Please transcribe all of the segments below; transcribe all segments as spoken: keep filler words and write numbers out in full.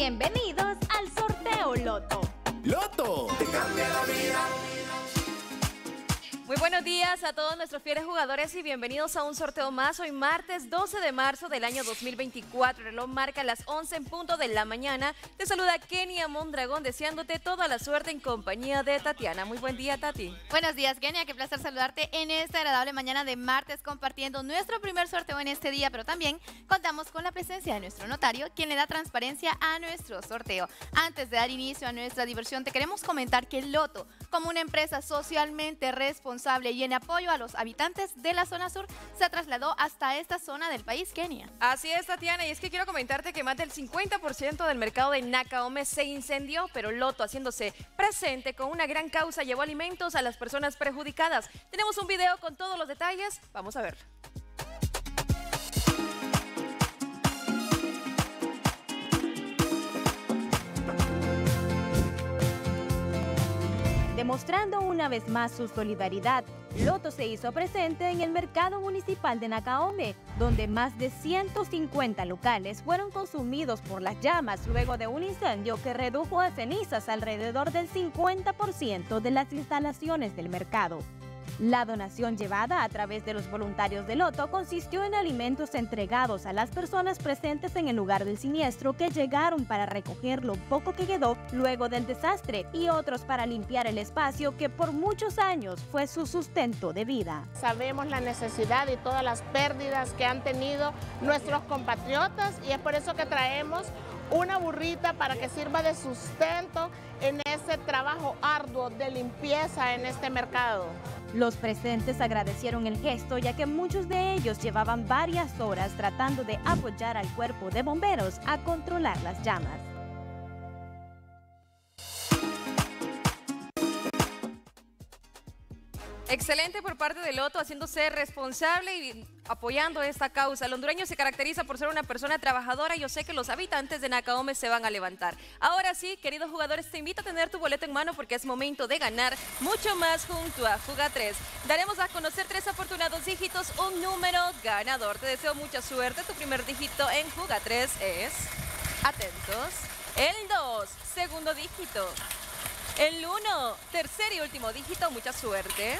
Bienvenidos al sorteo Loto. ¡Loto! ¡Te cambia la vida! Muy buenos días a todos nuestros fieles jugadores y bienvenidos a un sorteo más. Hoy martes doce de marzo del año dos mil veinticuatro. El reloj marca las once en punto de la mañana. Te saluda Kenia Mondragón deseándote toda la suerte en compañía de Tatiana. Muy buen día, Tati. Buenos días, Kenia. Qué placer saludarte en esta agradable mañana de martes compartiendo nuestro primer sorteo en este día, pero también contamos con la presencia de nuestro notario, quien le da transparencia a nuestro sorteo. Antes de dar inicio a nuestra diversión, te queremos comentar que el Loto, como una empresa socialmente responsable y en apoyo a los habitantes de la zona sur, se trasladó hasta esta zona del país, Kenia. Así es, Tatiana, y es que quiero comentarte que más del cincuenta por ciento del mercado de Nacaome se incendió, pero Loto, haciéndose presente con una gran causa, llevó alimentos a las personas perjudicadas. Tenemos un video con todos los detalles, vamos a verlo. Demostrando una vez más su solidaridad, Loto se hizo presente en el mercado municipal de Nacaome, donde más de ciento cincuenta locales fueron consumidos por las llamas luego de un incendio que redujo a cenizas alrededor del cincuenta por ciento de las instalaciones del mercado. La donación llevada a través de los voluntarios de Loto consistió en alimentos entregados a las personas presentes en el lugar del siniestro que llegaron para recoger lo poco que quedó luego del desastre y otros para limpiar el espacio que por muchos años fue su sustento de vida. Sabemos la necesidad y todas las pérdidas que han tenido nuestros compatriotas y es por eso que traemos una burrita para que sirva de sustento en ese trabajo arduo de limpieza en este mercado. Los presentes agradecieron el gesto, ya que muchos de ellos llevaban varias horas tratando de apoyar al cuerpo de bomberos a controlar las llamas. Excelente por parte de Loto, haciéndose responsable y apoyando esta causa. El hondureño se caracteriza por ser una persona trabajadora y yo sé que los habitantes de Nacaome se van a levantar. Ahora sí, queridos jugadores, te invito a tener tu boleto en mano porque es momento de ganar mucho más junto a Juega tres. Daremos a conocer tres afortunados dígitos, un número ganador. Te deseo mucha suerte. Tu primer dígito en Juega tres es, atentos, el dos, segundo dígito. El uno, tercer y último dígito, mucha suerte.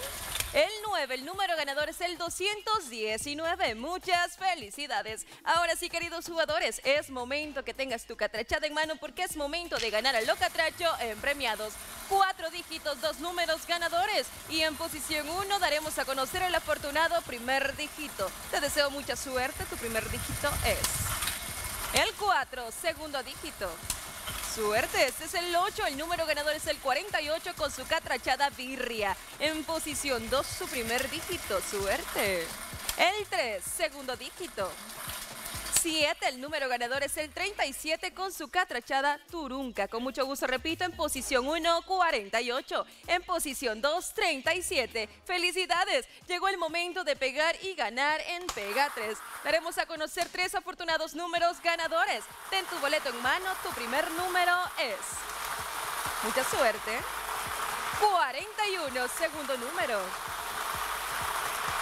El nueve, el número ganador es el doscientos diecinueve, muchas felicidades. Ahora sí, queridos jugadores, es momento que tengas tu catrachada en mano porque es momento de ganar a lo catracho en premiados. Cuatro dígitos, dos números ganadores y en posición uno daremos a conocer el afortunado primer dígito. Te deseo mucha suerte, tu primer dígito es el cuatro, segundo dígito. Suerte, este es el ocho, el número ganador es el cuarenta y ocho con su catrachada birria. En posición dos, su primer dígito, suerte. El tres, segundo dígito. siete, el número ganador es el treinta y siete con su catrachada turunca. Con mucho gusto, repito, en posición uno, cuarenta y ocho. En posición dos, treinta y siete. ¡Felicidades! Llegó el momento de pegar y ganar en Pega tres. Daremos a conocer tres afortunados números ganadores. Ten tu boleto en mano, tu primer número es... Mucha suerte. cuarenta y uno, segundo número.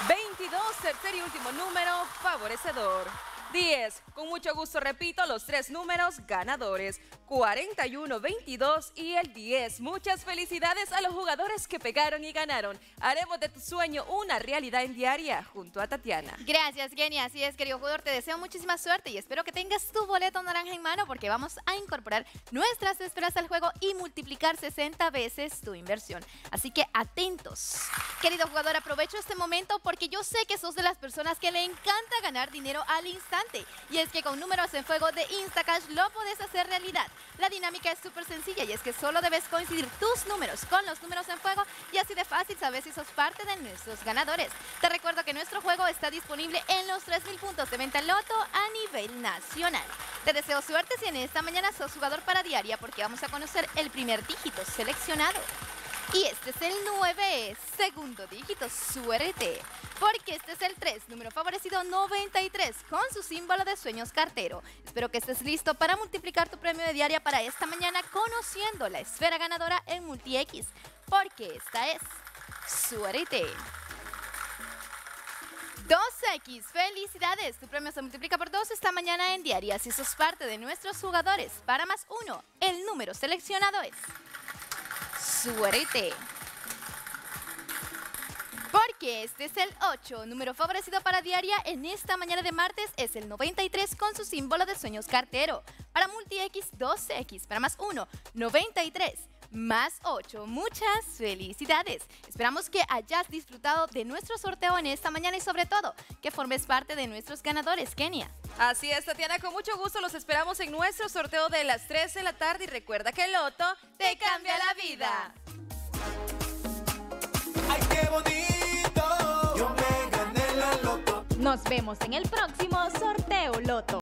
veintidós, tercer y último número, favorecedor. diez. Con mucho gusto repito los tres números ganadores. cuarenta y uno, veintidós y el diez. Muchas felicidades a los jugadores que pegaron y ganaron. Haremos de tu sueño una realidad en Diaria junto a Tatiana. Gracias, Kenia. Así es, querido jugador. Te deseo muchísima suerte y espero que tengas tu boleto naranja en mano porque vamos a incorporar nuestras esperanzas al juego y multiplicar sesenta veces tu inversión. Así que atentos. Querido jugador, aprovecho este momento porque yo sé que sos de las personas que le encanta ganar dinero al instante. Y es que con números en fuego de Instacash lo podés hacer realidad. La dinámica es súper sencilla y es que solo debes coincidir tus números con los números en fuego y así de fácil sabes si sos parte de nuestros ganadores. Te recuerdo que nuestro juego está disponible en los tres mil puntos de venta Loto a nivel nacional. Te deseo suerte si en esta mañana sos jugador para Diaria porque vamos a conocer el primer dígito seleccionado. Y este es el nueve, segundo dígito, suerte, porque este es el tres, número favorecido noventa y tres, con su símbolo de sueños cartero. Espero que estés listo para multiplicar tu premio de Diaria para esta mañana conociendo la esfera ganadora en MultiX, porque esta es suerte. dos equis. ¡Felicidades! Tu premio se multiplica por dos esta mañana en Diaria. Si sos parte de nuestros jugadores, para más uno, el número seleccionado es... ¡Suerte! Porque este es el ocho. Número favorecido para Diaria en esta mañana de martes es el noventa y tres con su símbolo de sueños cartero. Para MultiX, doce equis. Para más uno, noventa y tres. Más ocho. Muchas felicidades. Esperamos que hayas disfrutado de nuestro sorteo en esta mañana y sobre todo que formes parte de nuestros ganadores, Kenia. Así es, Tatiana. Con mucho gusto los esperamos en nuestro sorteo de las tres de la tarde y recuerda que el loto te cambia la vida. ¡Ay, qué bonito! Yo me gané la loto. Nos vemos en el próximo sorteo loto.